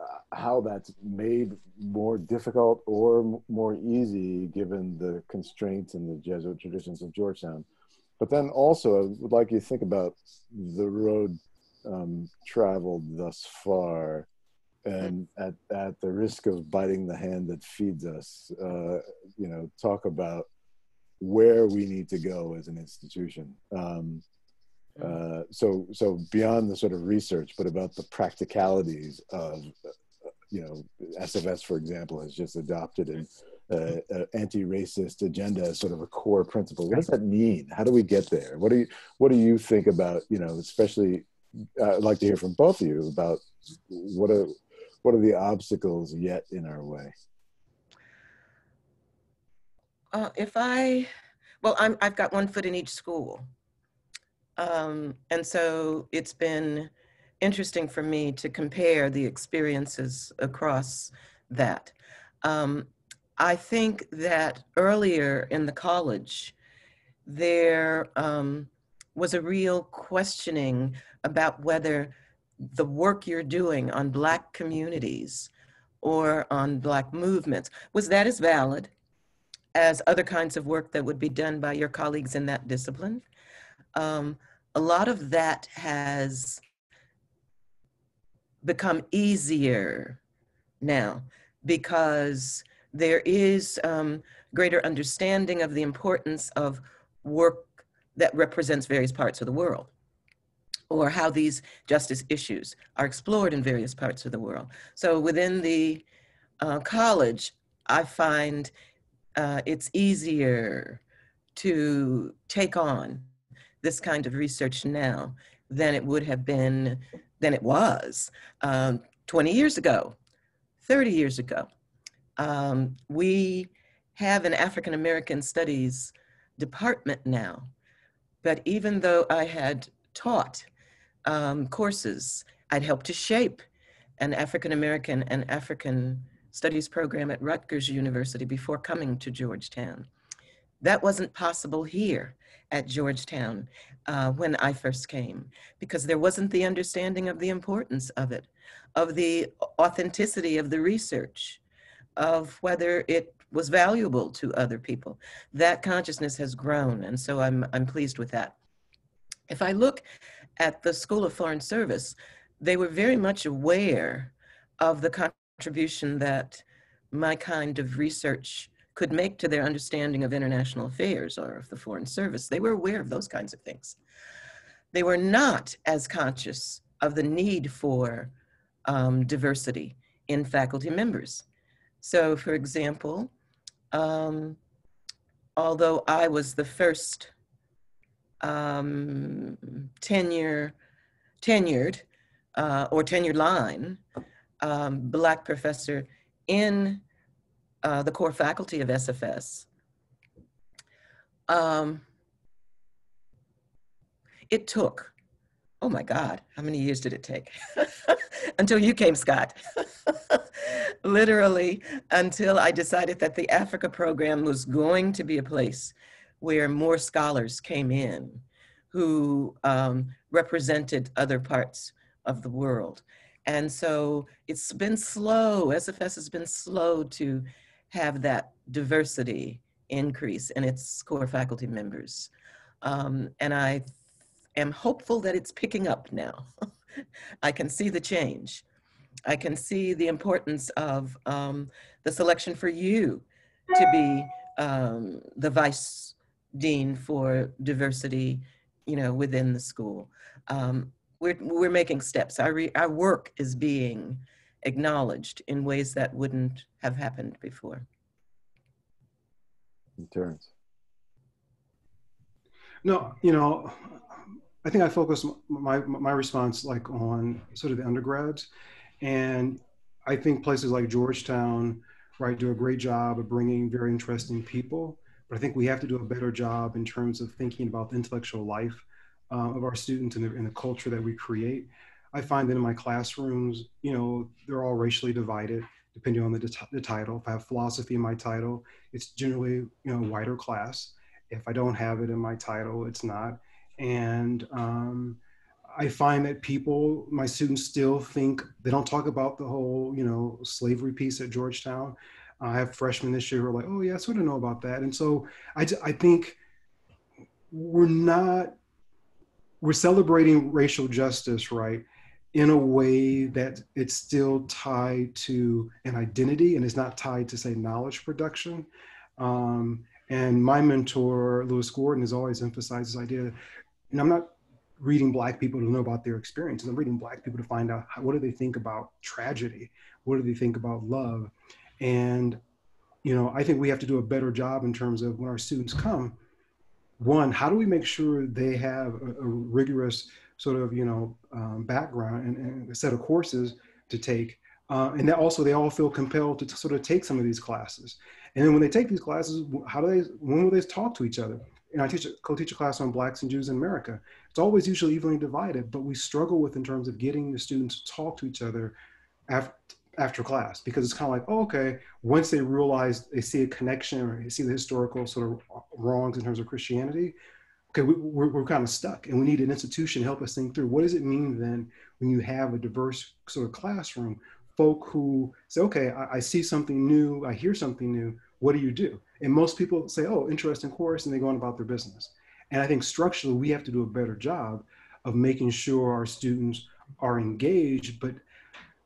uh, how that's made more difficult or more easy given the constraints and the Jesuit traditions of Georgetown. But then also, I would like you to think about the road um, traveled thus far, and at, at the risk of biting the hand that feeds us, uh, you know, talk about where we need to go as an institution. Um, uh, so, so beyond the sort of research, but about the practicalities of, you know, S F S, for example, has just adopted it. Uh, uh, anti-racist agenda as sort of a core principle. What does that mean? How do we get there? What do you, what do you think about, you know, especially, uh, I'd like to hear from both of you about what are, what are the obstacles yet in our way? Uh, if I, well, I'm, I've got one foot in each school. Um, and so it's been interesting for me to compare the experiences across that. Um, I think that earlier in the college, there um, was a real questioning about whether the work you're doing on Black communities or on Black movements, was that as valid as other kinds of work that would be done by your colleagues in that discipline? Um, a lot of that has become easier now because there is um, greater understanding of the importance of work that represents various parts of the world, or how these justice issues are explored in various parts of the world. So within the uh, college, I find uh, it's easier to take on this kind of research now than it would have been, than it was um, twenty years ago, thirty years ago. Um, we have an African American Studies department now, but even though I had taught um, courses, I'd helped to shape an African American and African Studies program at Rutgers University before coming to Georgetown. That wasn't possible here at Georgetown uh, when I first came, because there wasn't the understanding of the importance of it, of the authenticity of the research, of whether it was valuable to other people. That consciousness has grown, and so I'm, I'm pleased with that. If I look at the School of Foreign Service, they were very much aware of the contribution that my kind of research could make to their understanding of international affairs or of the Foreign Service. They were aware of those kinds of things. They were not as conscious of the need for um, diversity in faculty members. So, for example, um, although I was the first um, tenure, tenured uh, or tenured line um, Black professor in uh, the core faculty of S F S, um, it took, oh my God, how many years did it take? Until you came, Scott. Literally, until I decided that the Africa program was going to be a place where more scholars came in who um, represented other parts of the world. And so it's been slow, S F S has been slow to have that diversity increase in its core faculty members. Um, and I am hopeful that it's picking up now. I can see the change. I can see the importance of um, the selection for you to be um, the vice dean for diversity, you know, within the school. Um, we're, we're making steps. Our, re our work is being acknowledged in ways that wouldn't have happened before. Terrence. No, you know, I think I focused my, my response like on sort of the undergrads. And I think places like Georgetown, right, do a great job of bringing very interesting people. But I think we have to do a better job in terms of thinking about the intellectual life uh, of our students and the, and the culture that we create. I find that in my classrooms, you know, they're all racially divided, depending on the, the title. If I have philosophy in my title, it's generally, you know, wider class. If I don't have it in my title, it's not. And um, I find that people, my students still think, they don't talk about the whole, you know, slavery piece at Georgetown. Uh, I have freshmen this year who are like, oh yeah, I sort of know about that. And so I, I think we're not, we're celebrating racial justice, right, in a way that it's still tied to an identity and it's not tied to, say, knowledge production. Um, and my mentor, Lewis Gordon, has always emphasized this idea, and I'm not reading Black people to know about their experiences. I'm reading Black people to find out, how, what do they think about tragedy? What do they think about love? And, you know, I think we have to do a better job in terms of when our students come, one, how do we make sure they have a, a rigorous sort of, you know, um, background and, and a set of courses to take. Uh, and that also they all feel compelled to sort of take some of these classes. And then when they take these classes, how do they, when will they talk to each other? And I teach, co-teach a class on Blacks and Jews in America. It's always usually evenly divided, but we struggle with in terms of getting the students to talk to each other after, after class, because it's kind of like, oh, okay, once they realize they see a connection or they see the historical sort of wrongs in terms of Christianity, okay, we, we're, we're kind of stuck and we need an institution to help us think through, what does it mean then when you have a diverse sort of classroom, folk who say, okay, I, I see something new, I hear something new, what do you do? And most people say, oh, interesting course, and they go on about their business. And I think structurally, we have to do a better job of making sure our students are engaged, but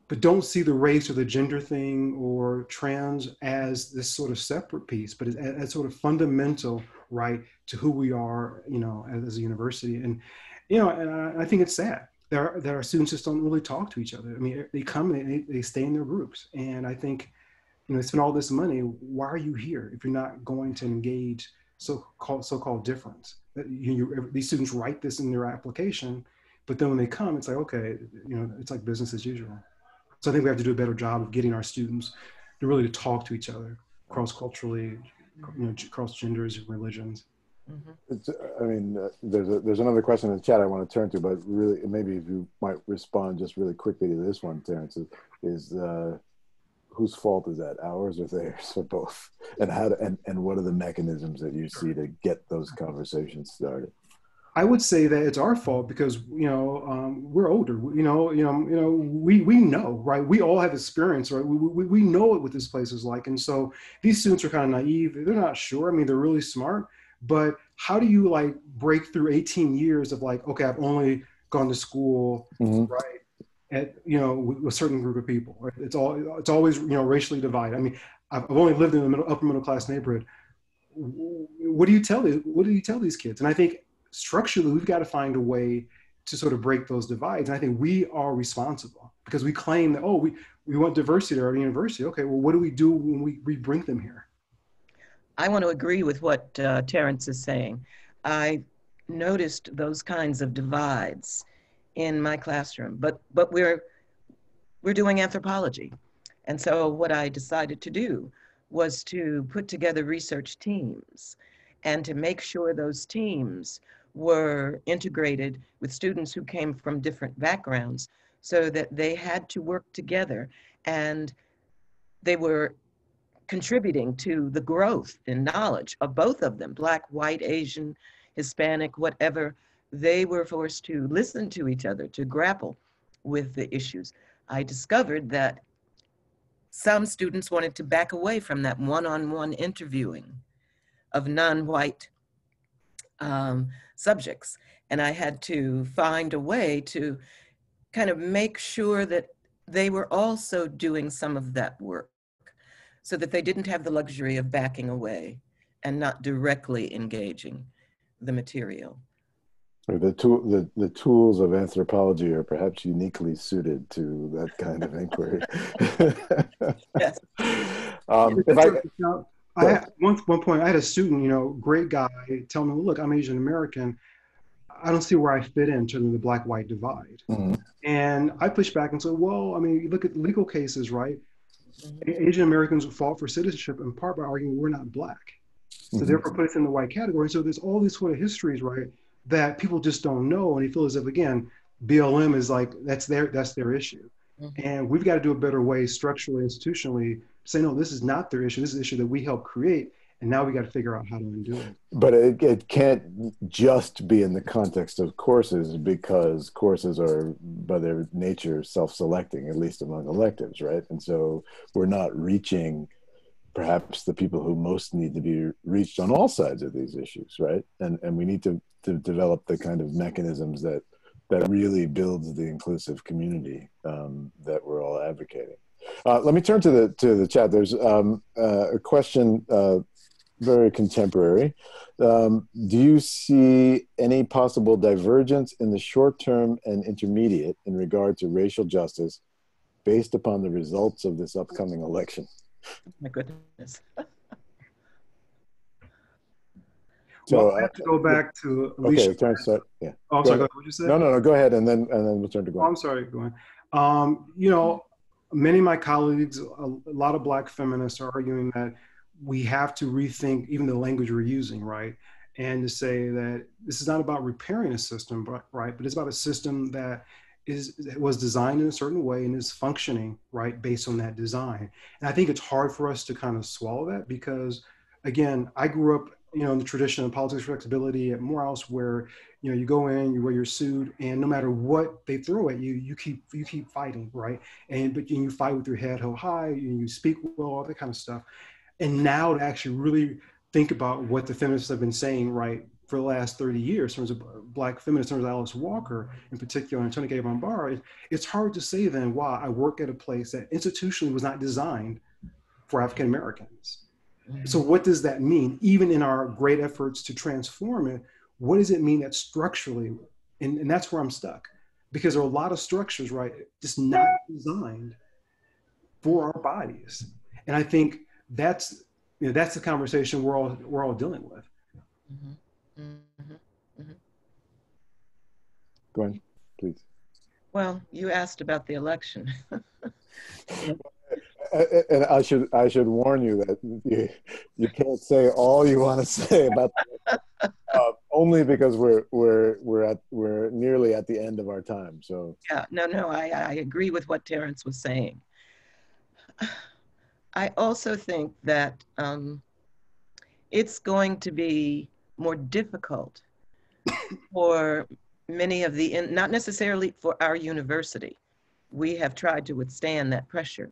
but don't see the race or the gender thing or trans as this sort of separate piece, but as, as sort of fundamental, right, to who we are, you know, as, as a university. And, you know, and I, I think it's sad that our, that our students just don't really talk to each other. I mean, they come and they, they stay in their groups. And I think, you know, they spend all this money, why are you here if you're not going to engage so-called so-called difference? You, you, these students write this in their application, but then when they come, it's like, okay, you know, it's like business as usual. So I think we have to do a better job of getting our students to really to talk to each other cross-culturally, you know, cross genders and religions. Mm-hmm. It's, I mean, uh, there's a, there's another question in the chat I want to turn to, but really, maybe if you might respond just really quickly to this one, Terrence, is, is uh, whose fault is that, ours or theirs, or both? And how to, and, and what are the mechanisms that you see to get those conversations started? I would say that it's our fault because, you know, um, we're older, you know, you know, you know, we, we know, right. We all have experience, right. We, we, we know what this place is like. And so these students are kind of naive. They're not sure. I mean, they're really smart, but how do you like break through eighteen years of like, okay, I've only gone to school, mm-hmm. right. At, you know, with a certain group of people, right? It's all, it's always, you know, racially divided. I mean, I've only lived in the middle, upper middle class neighborhood. What do you tell these, what do you tell these kids? And I think, structurally, we've got to find a way to sort of break those divides. And I think we are responsible because we claim that, oh, we, we want diversity at our university. Okay, well, what do we do when we, we bring them here? I want to agree with what uh, Terrence is saying. I noticed those kinds of divides in my classroom, but, but we're, we're doing anthropology. And so what I decided to do was to put together research teams and to make sure those teams were integrated with students who came from different backgrounds so that they had to work together and they were contributing to the growth in knowledge of both of them, Black, white, Asian, Hispanic, whatever. They were forced to listen to each other, to grapple with the issues. I discovered that some students wanted to back away from that one-on-one interviewing of non-white um, subjects. And I had to find a way to kind of make sure that they were also doing some of that work so that they didn't have the luxury of backing away and not directly engaging the material. The, tool, the, the tools of anthropology are perhaps uniquely suited to that kind of inquiry. Yes. um, if I, I had, one, one point, I had a student, you know, great guy, tell me, look, I'm Asian American. I don't see where I fit in terms of the Black-white divide. Mm-hmm. And I pushed back and said, well, I mean, you look at legal cases, right? Mm-hmm. Asian Americans fought for citizenship in part by arguing we're not Black. So mm-hmm. therefore put us in the white category. So there's all these sort of histories, right, that people just don't know. And you feel as if, again, B L M is like, that's their, that's their issue. Mm-hmm. And we've got to do a better way structurally, institutionally, say, no, this is not their issue. This is an issue that we helped create. And now we got to figure out how to undo it. But it, it can't just be in the context of courses, because courses are by their nature self-selecting, at least among electives, right? And so we're not reaching perhaps the people who most need to be reached on all sides of these issues, right? And and we need to, to develop the kind of mechanisms that, that really builds the inclusive community um, that we're all advocating. Uh, let me turn to the, to the chat. There's um, uh, a question, uh, very contemporary. Um, do you see any possible divergence in the short term and intermediate in regard to racial justice based upon the results of this upcoming election? My goodness. So well, I have to go back to Alicia. Okay, start, yeah. Oh, I'm sorry, what you said? No, no, no, go ahead, and then, and then we'll turn to Gwen. Oh, I'm sorry, Gwen. Um, you know, many of my colleagues, a lot of Black feminists are arguing that we have to rethink even the language we're using, right? And to say that this is not about repairing a system, right? But it's about a system that is was designed in a certain way and is functioning, right, based on that design. And I think it's hard for us to kind of swallow that because, again, I grew up, you know, in the tradition of politics flexibility at Morehouse, where, you know, you go in, you wear your suit, and no matter what they throw at you, you keep you keep fighting, right? And but you fight with your head held high, and you speak well, all that kind of stuff. And now to actually really think about what the feminists have been saying, right, for the last thirty years, in terms of Black feminists, in terms of Alice Walker in particular, and Toni Cade Bambara, it's hard to say then, wow, I work at a place that institutionally was not designed for African Americans. So what does that mean? Even in our great efforts to transform it, what does it mean that structurally, and, and that's where I'm stuck, because there are a lot of structures, right, just not designed for our bodies. And I think that's, you know, that's the conversation we're all, we're all dealing with. Mm-hmm. Mm-hmm. Mm-hmm. Go on, please. Well, you asked about the election. And I should, I should warn you that you, you can't say all you want to say about that, uh, only because we're, we're, we're, at, we're nearly at the end of our time, so. Yeah, no, no, I, I agree with what Terrence was saying. I also think that um, it's going to be more difficult for many of the, in, not necessarily for our university. We have tried to withstand that pressure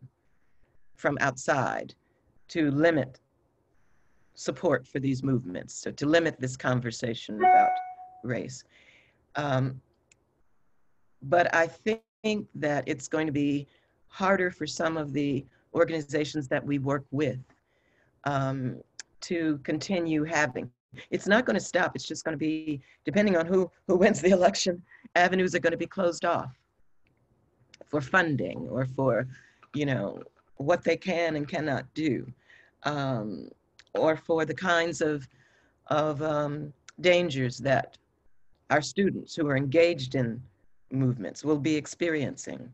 from outside to limit support for these movements, so to limit this conversation about race. Um, but I think that it's going to be harder for some of the organizations that we work with um, to continue having. It's not gonna stop, it's just gonna be, depending on who, who wins the election, avenues are gonna be closed off for funding or for, you know, what they can and cannot do, um, or for the kinds of, of um, dangers that our students who are engaged in movements will be experiencing.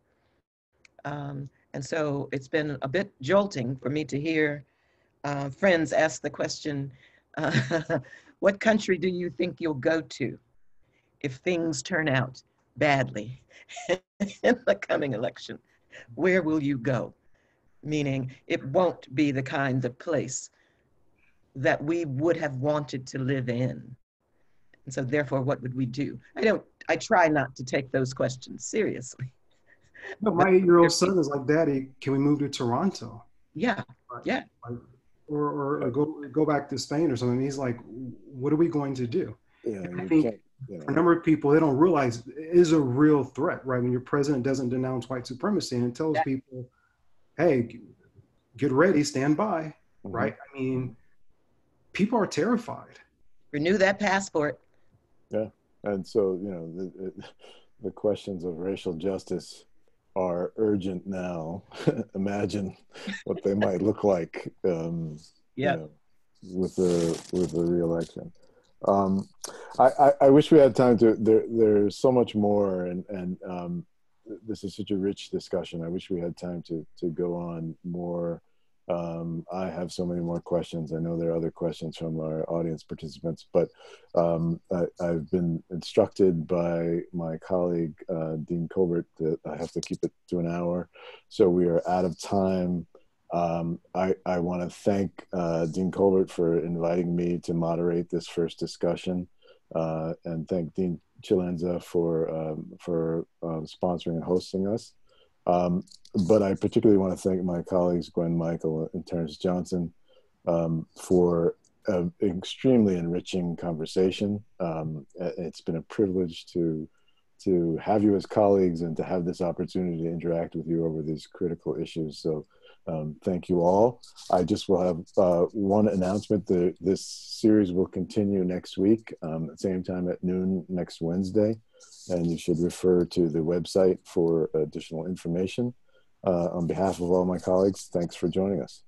Um, and so it's been a bit jolting for me to hear uh, friends ask the question, uh, what country do you think you'll go to if things turn out badly in the coming election? Where will you go? Meaning it won't be the kind of place that we would have wanted to live in. And so therefore, what would we do? I don't, I try not to take those questions seriously. No, my eight-year-old son is like, Daddy, can we move to Toronto? Yeah, like, yeah. Like, or or, or go, go back to Spain or something. And he's like, what are we going to do? Yeah, and I think yeah. for a number of people, they don't realize it is a real threat, right? When your president doesn't denounce white supremacy and tells yeah. people, hey, get ready, stand by, right? I mean, people are terrified. Renew that passport. Yeah, and so, you know, the, the questions of racial justice are urgent now. Imagine what they might look like um, yeah. you know, with the, with the re-election. Um, I, I, I wish we had time to, there, there's so much more, and, and um, this is such a rich discussion. I wish we had time to, to go on more Um, I have so many more questions. I know there are other questions from our audience participants, but um, I, I've been instructed by my colleague, uh, Dean Colbert, that I have to keep it to an hour. So we are out of time. Um, I, I want to thank uh, Dean Colbert for inviting me to moderate this first discussion, uh, and thank Dean Celenza for, um, for um, sponsoring and hosting us. Um, but I particularly want to thank my colleagues, Gwen Mikell and Terrence Johnson, um, for an extremely enriching conversation. Um, it's been a privilege to, to have you as colleagues and to have this opportunity to interact with you over these critical issues. So. Um, thank you all. I just will have uh, one announcement. The, this series will continue next week, um, at the same time at noon next Wednesday. And you should refer to the website for additional information. Uh, on behalf of all my colleagues, thanks for joining us.